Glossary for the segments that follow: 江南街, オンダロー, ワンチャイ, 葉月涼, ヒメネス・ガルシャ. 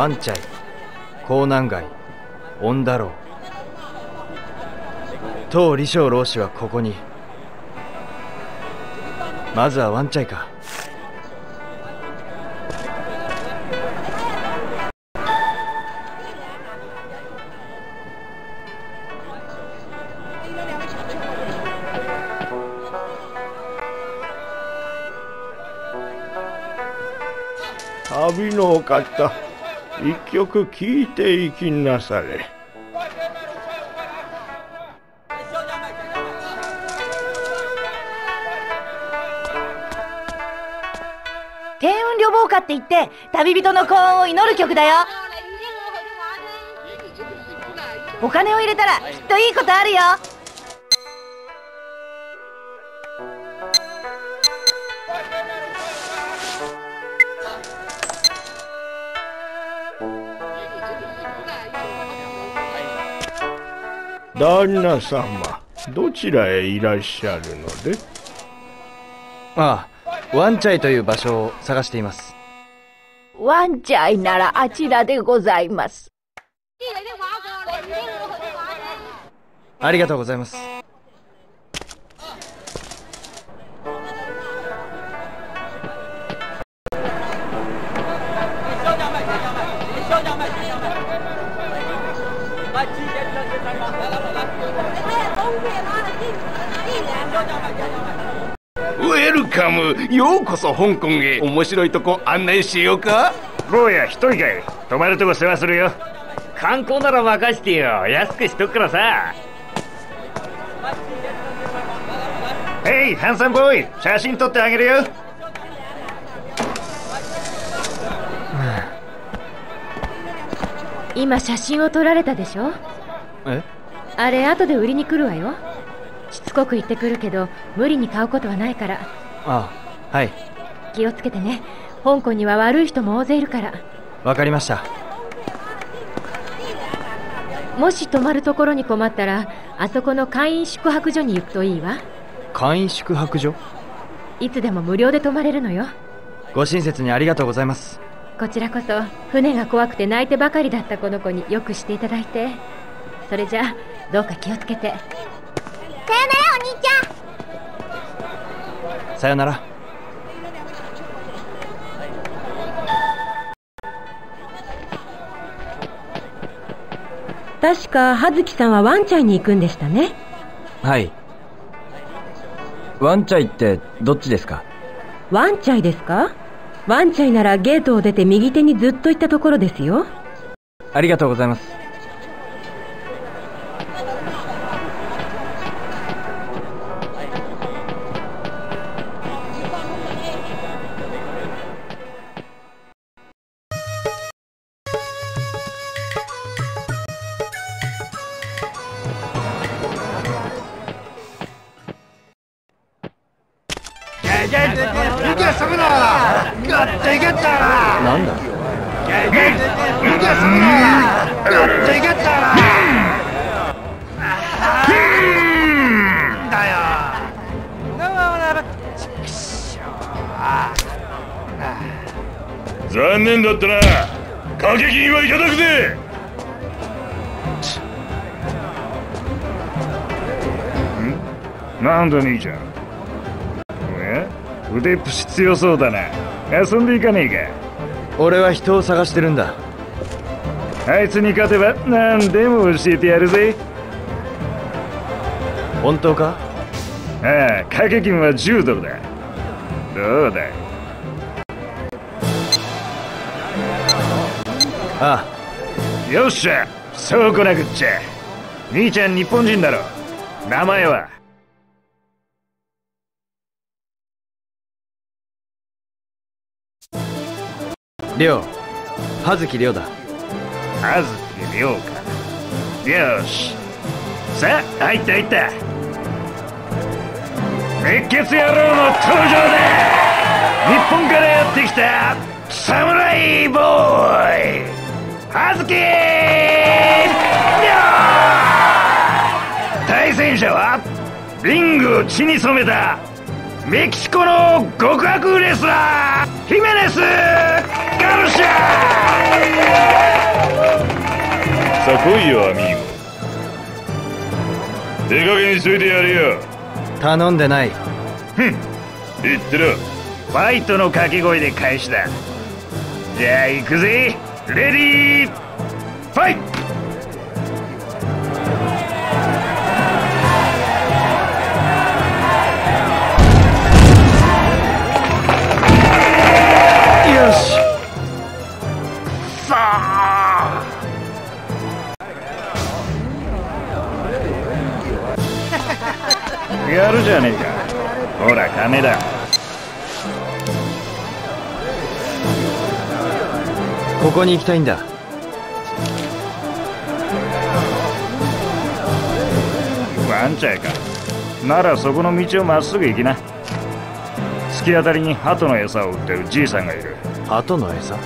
ワンチャイ、江南街、オンダロー。当李昌老師はここに。まずはワンチャイか。旅のお方、一曲聴いていきなされ。天運旅望歌って言って旅人の幸運を祈る曲だよ。お金を入れたらきっといいことあるよ。旦那様、どちらへいらっしゃるので？ああ、ワンチャイという場所を探しています。ワンチャイならあちらでございます。ありがとうございます。ウェルカム、ようこそ香港へ。面白いとこ案内しようか。坊や一人かい。泊まるとこ世話するよ。観光なら任してよ、安くしとくからさ。ヘイ、ハンサムボーイ、写真撮ってあげるよ。今写真を撮られたでしょ。え？あれ後で売りに来るわよ。しつこく言ってくるけど無理に買うことはないから。ああ、はい。気をつけてね。香港には悪い人も大勢いるから。わかりました。もし泊まるところに困ったらあそこの簡易宿泊所に行くといいわ。簡易宿泊所？いつでも無料で泊まれるのよ。ご親切にありがとうございます。こちらこそ。船が怖くて泣いてばかりだったこの子によくしていただいて。それじゃあどうか気をつけて。さよなら、お兄ちゃん。さよなら。確か葉月さんはワンチャイに行くんでしたね。はい。ワンチャイってどっちですか？ワンチャイですか？ワンチャイならゲートを出て右手にずっと行ったところですよ。ありがとうございます。残念だったな。掛け金はいただくぜ。ん？なんだ兄ちゃん。え？腕っぷし強そうだな。遊んでいかねえか。俺は人を探してるんだ。あいつに勝てば何でも教えてやるぜ。本当か？ああ、掛け金は$10だ。どうだ？ああ、よっしゃ、そうこなくっちゃ。兄ちゃん日本人だろ。名前は？涼。葉月涼だ。葉月涼か。よし、さあ入った入った。熱血野郎の登場だ。日本からやってきた侍ボーイ葉月涼。対戦者はリングを血に染めたメキシコの極悪レスラーヒメネス・ガルシャ。さあ来いよアミーゴ、手加減しといてやれよ。頼んでない。ふん、言ってろ。ファイトの掛け声で返しだ。じゃあ行くぜ。レディーファイト。やるじゃねえか。ほら金だ。ここに行きたいんだ。ワンチャイか。ならそこの道をまっすぐ行きな。突き当たりに鳩の餌を売ってるじいさんがいる。鳩の餌？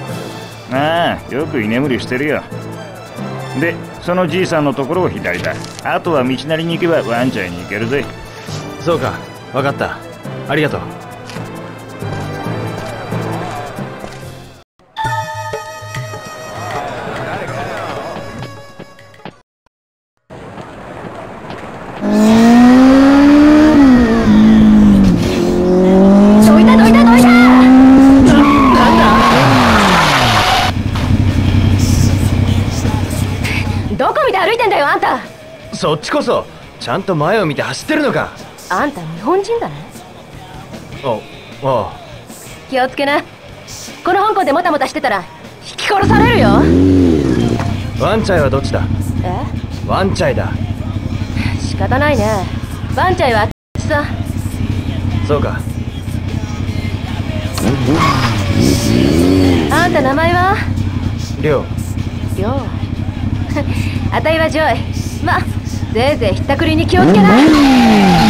ああ、よく居眠りしてるよ。でそのじいさんのところを左だ。あとは道なりに行けばワンチャイに行けるぜ。そうか、分かった。ありがとう。どいたどいたどいた。なんだ。どこ見て歩いてんだよあんた。そっちこそちゃんと前を見て走ってるのか。あんた日本人だね。ああ、気をつけな。この香港でもたもたしてたら引き殺されるよ。ワンチャイはどっちだ？え？ワンチャイだ。仕方ないね。ワンチャイはさ。そうか。あんた名前は？りょう。りょう。あたいはジョイ。ま、ぜいぜいひったくりに気をつけな。